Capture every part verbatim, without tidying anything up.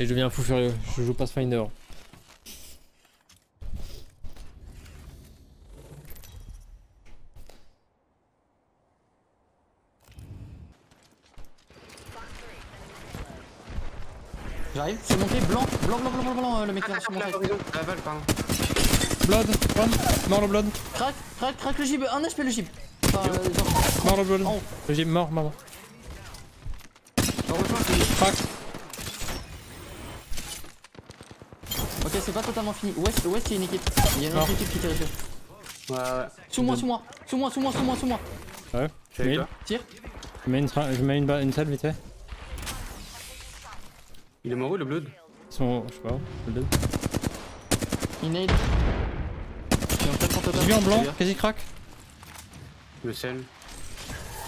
Et je deviens fou furieux, je joue Pathfinder. J'arrive, je suis monté, blanc, blanc, blanc, blanc, blanc, le mec là, je suis monté. La balle, pardon. Blood, pardon, mort le blood. Crac, crac, crac le gib, un H P le gib. Enfin, euh, genre... Mort le blood, oh. Le gib mort, mort, mort. Crac. Ok, c'est pas totalement fini. Ouest, ouest, il y a une équipe. Il y a une autre équipe qui t'a réussi. Ouais, ouais. Sous moi, sous moi, sous moi, sous moi, sous moi, sous moi. Ouais, je mets une. Tire. Je mets une, je mets une, une salle vite fait. Il est mort où le blood? Ils sont. Je sais pas où. Le blood. Inade. J'ai vu en blanc, quasi crack. Le sel.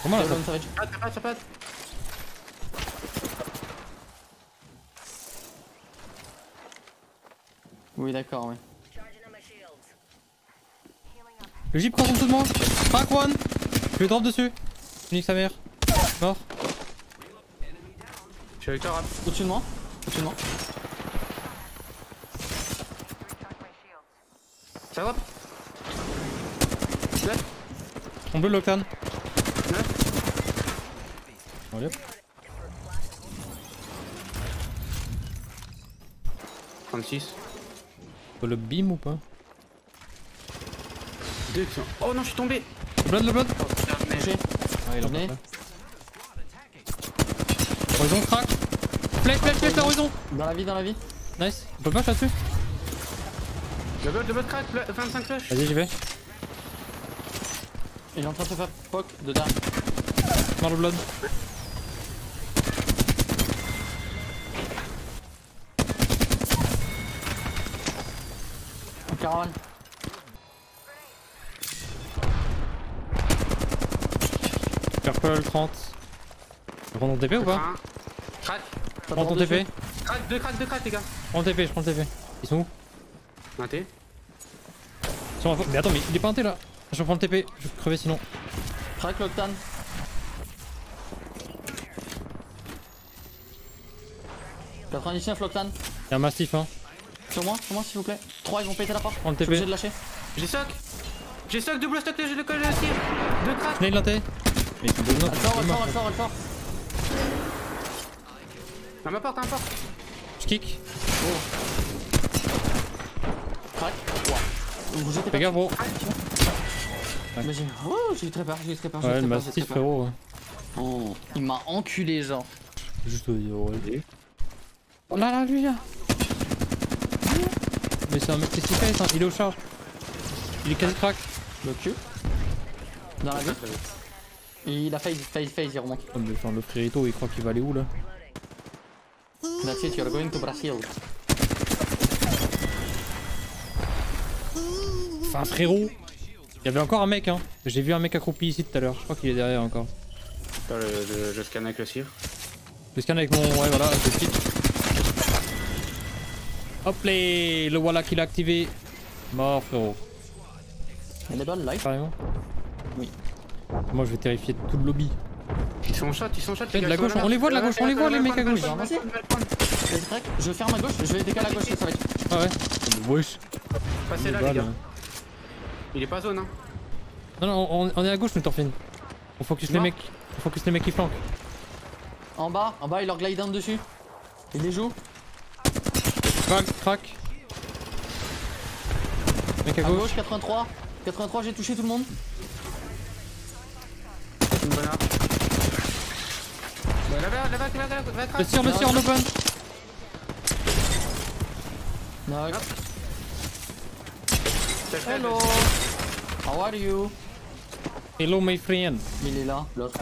Comment là ça? Pat, pat, pat, pat. Oui, d'accord, ouais. Le jeep croise en dessous de moi. Crack one. Je lui drop dessus. Je nique sa mère. Mort. Je suis avec toi, rap. Au-dessus de moi. Au-dessus de moi. Ça va. On bleu l'octane. Allez hop. trente-six. Faut le beam ou pas? deux. Oh non, je suis tombé. Le blood, le blood. Oh, putain, ah, il en est. Horizon crack. Flash, flash, flash, l'horizon. Dans la vie, dans la vie. Nice. On peut pas là dessus. Le blood, le blood crack, vingt-cinq flash. Vas-y, j'y vais. Il est en train de se faire poke de derrière. Mort le blood. En caravane. Purple trente. Je prends ton T P ou pas? Crac. Prends ton T P. Crac, deux crac, deux crac les gars. Prends T P, je prends T P. Ils sont où? Un T. Ils sont à fond. Mais attends, mais il est pas un T là. Je prends le T P, je vais crever sinon. Crac l'octane. quatre-vingt-dix-neuf l'octane. Y'a un massif hein. Sur moi, sur moi s'il vous plaît. trois ils vont péter la porte. Prends le T P. J'ai de lâcher. J'ai soc. J'ai soc, double stock, j'ai le col de la cible. Deux crac. Nade l'inté. Mais il est mort. Attends, attends, attends, attends. À ma porte, à ma porte. Je kick. Oh. Crac. Fais gaffe gros. Ouais. Oh, j'ai eu très peur, j'ai eu très peur. Ouais, il m'a six frérot. Oh, il m'a enculé, genre. Juste au zéro. Oh là là, lui là. Mais c'est un mec qui s'y fait, hein. Il est au charge. Il est quasi crack. Le cul. Dans la gueule. Il a fail, fail, fail, il remonte. Oh, mais genre, le frérito, il croit qu'il va aller où là? That's it, you're going to Brazil. Enfin, frérot. Il y avait encore un mec hein, j'ai vu un mec accroupi ici tout à l'heure, je crois qu'il est derrière encore. Attends, je, je, je scanne avec le cire. Je scanne avec mon... ouais voilà, je quitte. Hop les, le voilà qui l'a activé. Mort frérot. Elle est bonne live. Carrément. Oui. Moi je vais terrifier tout le lobby. Ils sont en chat, ils sont en chat. Les gars, la gauche, on les voit de la gauche, on les voit les mecs à gauche. Je ferme à gauche, je vais décaler à gauche, ça va être. Ah ouais. Wesh. Passez là les gars. Il est pas zone hein. Non non on, on est à gauche nous Torfine. On focus les mecs. On focus les mecs qui flanquent. En bas, en bas il leur glide un dessus. Il les joue. Crac, crac. Mec à gauche. À gauche quatre-vingt-trois. quatre-vingt-trois j'ai touché tout le monde. Une bonne arme. Là-bas, là-bas, là-bas, là-bas, crac. Le sur, le sur en open. Non. Hello. How are you? Hello my friend. Il est là, l'autre.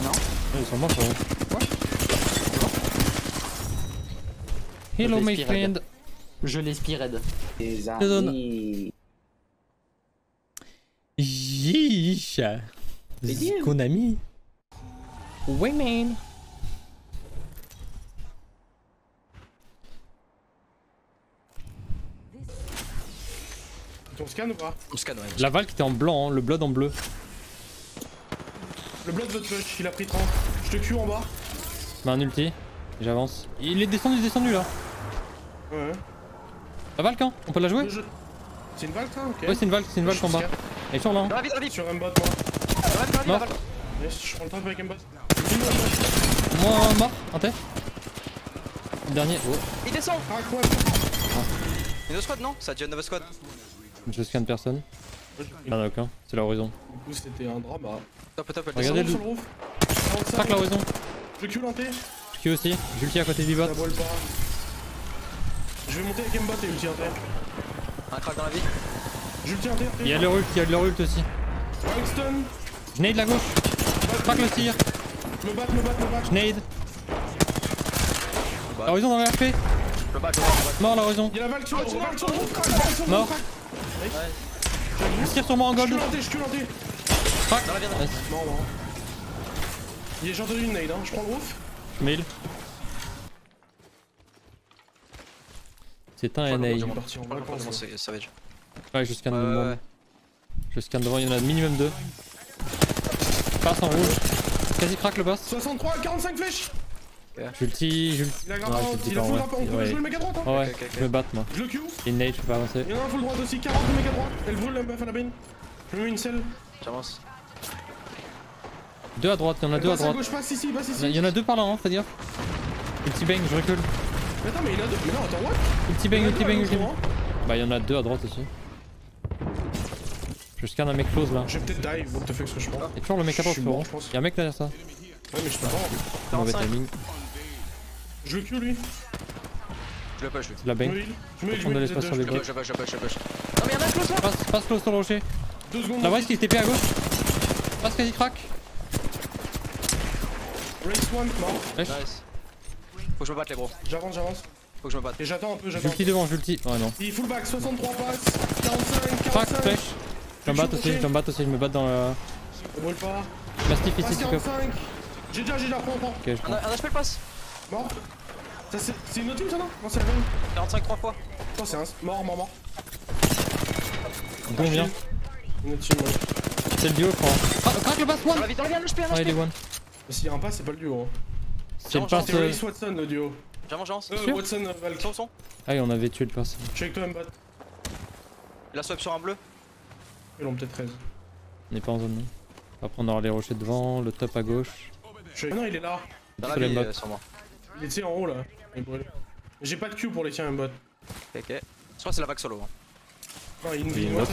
Non? Ils sont morts. Quoi? Hello my friend. Je l'espirade. Les amis. Yeesh. Konami. Ouais man. On scanne ou pas? On scanne, ouais. La Val qui était en blanc, hein, le blood en bleu. Le blood veut te push, il a pris trente. Je te cue en bas. Bah, un ulti. J'avance. Il est descendu, descendu là. Ouais. Ça va le camp? On peut la jouer? Je... C'est une balle ça? Ok. Ouais, c'est une balle, c'est une balle combat. Elle est sur là. Hein. Ravi, ravi. Sur un bot moi. Ravi, ravi. Yes, je prends le temps avec un bot. Moi mort, un T. Dernier. Oh. Il descend. Ah quoi? Ah. No squad non? Ça dit no squad. Je scanne personne. Ah d'accord, c'est la Horizon. Du coup c'était un drame. Bah. Top top. Regardez le. Crac la Horizon. Je cul en T. Je cul aussi. J'ai ulti à côté du bot. Je vais monter avec Gamebot et ulti en T. Un crack dans la vie. J'ulti en T. Il y a de leur ult, il y a de leur ult aussi. Winston. Je nade la gauche. Crac le tir. Le back, le back, le back. Je nade. La Horizon dans la R P. Le back, le back. Mort la Horizon. Il y a la Valkyrie sur le roof. Mort. Il tire sur moi en gold. Je suis culanté, je suis culanté. Non, non. Il est genre de une nade, hein. Je prends le roof. mille. C'est un N A I. Ouais, je scanne devant. Ouais. Je scanne devant, il y en a minimum deux. Passe en rouge. Quasi crack le boss. soixante-trois, quarante-cinq flèches. J'ulti, j'ulti. Il a grave, il a full droite, on peut jouer le méga droite. Ouais, je me batte moi. Je le Q. Il nade, je peux pas avancer. Il y en a un full droite aussi, quarante de méga droite. Elle vole la meuf à la bine. Je me mets une selle. J'avance. Deux à droite, il y en a deux à droite. Il y en a deux par là, hein, c'est-à-dire. Ulti bang, je recule. Mais attends, mais il a deux. Mais non, attends, what? Ulti bang, ulti bang, ulti bang. Bah, il y en a deux à droite aussi. Je scanne un mec close là. Je vais peut-être die, what the fuck, ce que je prends. Il y a toujours le mec à droite, frérot. Il y a un mec derrière ça. Ouais, mais je peux pas. Mauvais timing. Je le cul lui. Je le push, lui. La bang. Je vais prendre de l'espace sur les pieds. Je push, je push, je push. Non, mais il y en a close là. Passe, passe close sur le rocher. deux secondes. La voice qui se T P à gauche. Passe quasi crack. Race one, mort. Nice. Faut que je me batte les gros. J'avance, j'avance. Faut que je me batte. Et j'attends un peu, j'attends. J'ulti devant, j'ulti. Ouais, non. Il full back, soixante-trois passes, quarante-cinq, quarante-cinq. Crack, flèche. Je me batte aussi, je me batte aussi, je me batte dans le. On vole pas. Mastiff ici, tu peux. J'ai déjà, j'ai déjà, prends, prends. Ok, je prends. Un H P le passe. Mort. C'est une autre team ça non? Non, c'est la même. quarante-cinq, trois fois. Oh, c'est un. Mort, mort, mort. Bon, viens. Une autre team, ouais. C'est le duo, crois. Crack le pass, one. Ah, il est one. S'il y a un pass, c'est pas le duo. C'est le pass. C'est Race Watson le duo. J'avance, j'avance. Euh, Watson, Valkyrie. Ah, et on avait tué le pass. Je suis avec toi, Mbat. Il a swap sur un bleu. Ils l'ont peut-être treize. On n'est pas en zone non. Après, on aura les rochers devant, le top à gauche. Ah non, il est là. Dans la vie, sur moi. Il était en haut là. J'ai pas de Q pour les tiens, Mbat. Ok. Je crois que c'est la vague solo. Non, il est une. Non,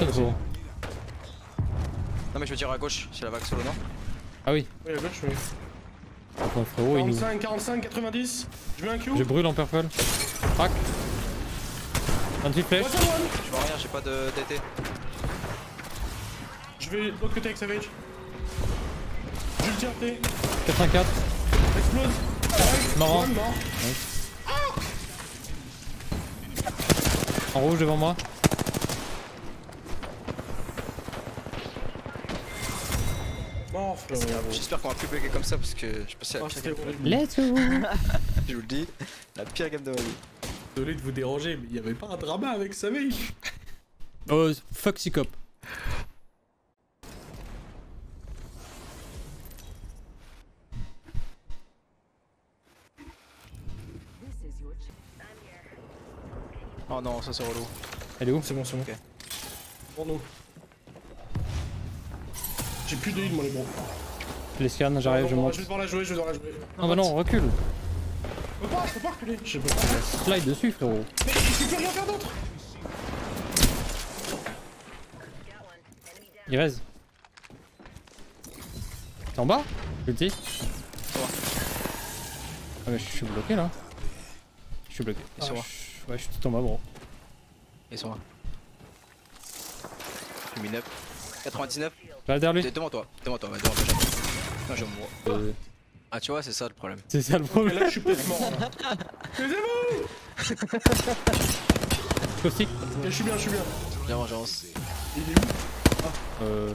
mais je veux dire à gauche, c'est la vague solo, non? Ah oui. Oui, à gauche, oui. Attends, frérot, quarante-cinq, quarante-cinq, quatre-vingt-dix. Je mets un Q. Je brûle en purple. Crac. Un petit flèche. Je vois rien, j'ai pas de D T. Je vais de l'autre côté avec Savage. Je le tire T. quatre-vingt-quatre. Explose. Marrant. Ouais, mort. Ouais. En rouge devant moi. J'espère qu'on va plus bugger comme ça parce que je passais à la pire game de ma vie. Let's go. Je vous le dis, la pire game de ma vie. Désolé de vous déranger, mais il n'y avait pas un drama avec Savage. Oh, fuck Sicop. Oh non, ça c'est relou. Elle est où? C'est bon, c'est bon. Okay. Pour nous. J'ai plus de heal moi les gros. Je les scanne, j'arrive, je monte. Je vais devoir la jouer, je vais devoir la jouer. Non bah non, recule. Je peux pas, je peux pas reculer. Je peux pas. Slide dessus frérot. Mais je peux rien faire d'autre. Il reste. T'es en bas? Je le dis. Ah mais je suis bloqué là. Je suis bloqué. Ah, sur moi. Je... Ouais, je suis tout en bas bro. Et sur moi. Je suis up. quatre-vingt-dix-neuf. Là derrière lui. Devant toi, devant toi, devant toi. Non, je vais mourir. Ah, tu vois, c'est ça le problème. C'est ça le problème. Mais là, je suis peut-être mort. Excusez-vous. Caustic. Je suis bien, je suis bien. J'avance, j'avance. Il est où? Ah. Euh.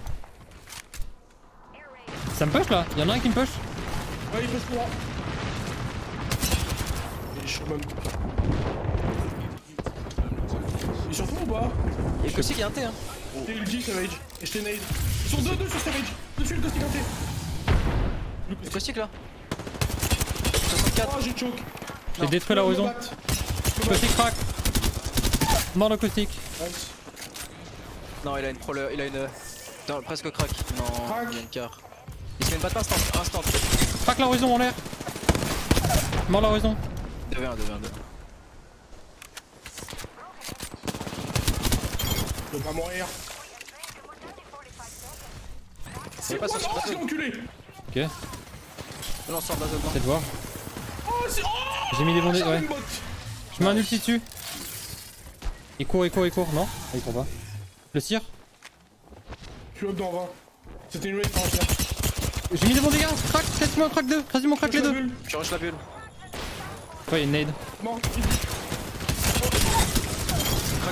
Ça me push là? Y'en a un qui me push? Ouais, il push pour moi. Il est chaud même. Il est sur toi ou pas? Il y a Caustic qui est un T, hein. T'es ulti Savage. Et je t'ai nade. Ils sont deux, deux sur Savage. Dessus le Caustic un T. Le Caustic là. quatre. Oh, j'ai choke. J'ai détruit l'horizon. Caustic crack. Mort le Caustic. Non, il a une prole, il a une. Non, presque crack. Non, crack. Il a une car. Il se met une patte instant. instant. Crack l'horizon en l'air. Mort l'horizon. deux v un, deux v un, deux. Je peux pas mourir. C'est pas ça, oh non, je l'ai enculé. Ok. Là on sort de la zone. C'est de voir. Oh, oh j'ai mis des bondés, ouais. Je mets un ulti dessus. Il court, il court, il court. Non, ah, il court pas. Le cire. Je suis up dans vingt. C'était une raid. J'ai mis des bons dégâts. Crac, laisse-moi crack deux. Quasiment crack les deux. Je rush la bulle. Ouais, il y a une nade. Bon. Crac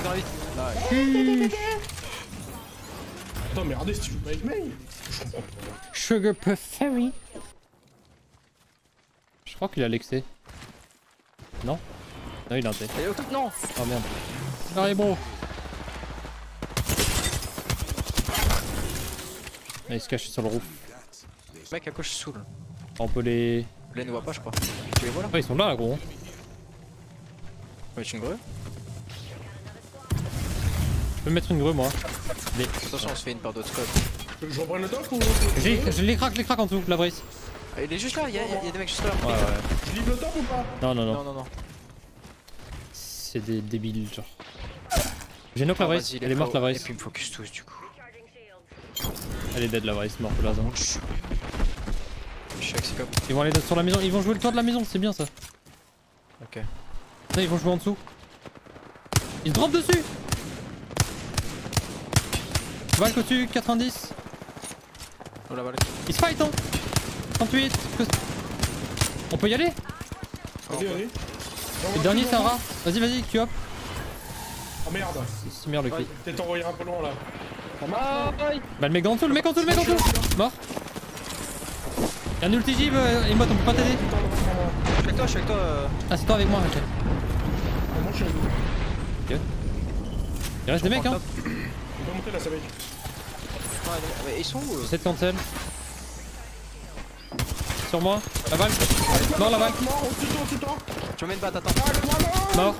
dans la vie. Nice. Attends mais regardez si tu joues pas avec May. Sugar Puff Fairy. Je crois qu'il a l'excès. Non? Non il a un T. Allez au top non. Oh merde. Allez bro. Ah, il se cache sur le roof. Mec à gauche saoul. On peut les... les ne voit pas je crois. Tu les vois là? Ouais ils sont là gros. Ouais tu une grue. Je peux mettre une grue moi. Les... Attention on se fait une paire d'autres codes. Je reprends le top ou... Je les craque, les craque en dessous, la brise. Ah, il est juste là, il y, y, y a des mecs juste là. Ouais, ouais. Je livre le top ou pas? Non non non. non, non, non. C'est des débiles genre. J'ai knock la brise, elle est morte la brise. Et puis ils me focus tous du coup. Elle est dead la brise, morte là. Ils vont aller sur la maison, ils vont jouer le toit de la maison, c'est bien ça. Ok. Là ils vont jouer en dessous. Ils drop dessus. Valk au-dessus, quatre-vingt-dix. Oh la Valk. Il se fight hein. trente-huit. On peut y aller? Vas-y, vas-y. Le dernier c'est un rat. Vas-y, vas-y, tu hop. Oh merde. C'est merde le clip. T'es envoyé un peu loin là. Ah, bah le mec en dessous, le mec en dessous, le mec en dessous. Mort. Y'a un ulti giv, et moi on peut pas t'aider. Je suis avec toi, je suis avec toi. Ah c'est toi avec moi, ok. Moi je suis avec toi. Ok. Il reste des mecs hein. On peut monter là, ça va être. Ouais, mais ils sont où? Cette cancel. Sur moi. La balle. Mort la balle. Mort, au-dessus de toi, au-dessus de toi. Tu me mets une batte, attends. Mort.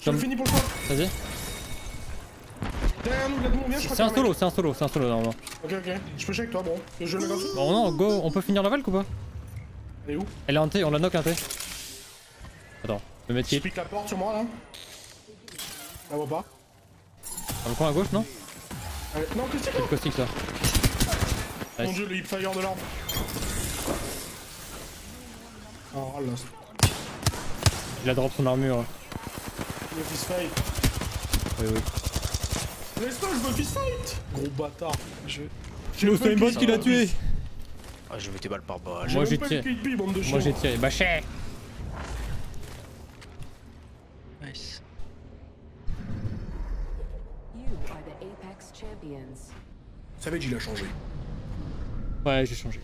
Je finis pour le choix. Vas-y. C'est un solo, c'est un solo, c'est un solo normalement. Ok, ok. Je peux check toi, bon. Je le mets comme ça. Bon, non, go. On peut finir la balle ou pas? Elle est où? Elle est en T, on la knock un T. Attends, je vais mettre kill. Je pique la porte sur moi là. La vois pas. Dans le coin à gauche, non? euh, Non, Caustic là. Caustic là. Mon nice. Dieu, le hip fire de l'arme. Oh là. Il a drop son armure. Il a fistfight. Oui, oui. Laisse-toi, je veux fistfight. Gros bâtard. Je. J'ai le Steinbot qui l'a tué. Ah, je vais tes balles par balle. Moi j'ai tiré. Moi j'ai tiré. Bâché. Nice. Ça veut dire qu'il a changé. Ouais, j'ai changé.